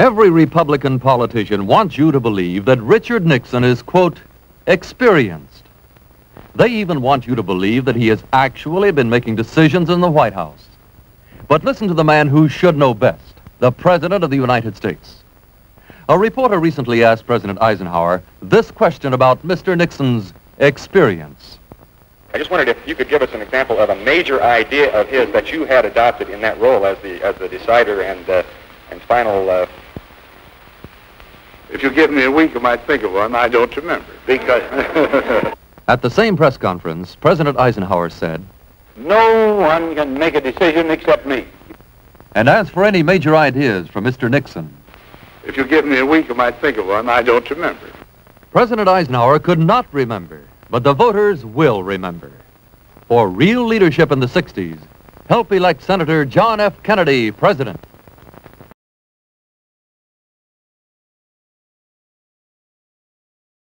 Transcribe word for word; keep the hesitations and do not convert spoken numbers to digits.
Every Republican politician wants you to believe that Richard Nixon is, quote, experienced. They even want you to believe that he has actually been making decisions in the White House. But listen to the man who should know best, the President of the United States. A reporter recently asked President Eisenhower this question about Mister Nixon's experience. I just wondered if you could give us an example of a major idea of his that you had adopted in that role as the, as the decider and, uh, and final... Uh... If you give me a week, I might think of one. I don't remember. Because... At the same press conference, President Eisenhower said, "No one can make a decision except me." And as for any major ideas from Mister Nixon... If you give me a week, I might think of one. I don't remember. President Eisenhower could not remember, but the voters will remember. For real leadership in the sixties, help elect Senator John F. Kennedy president.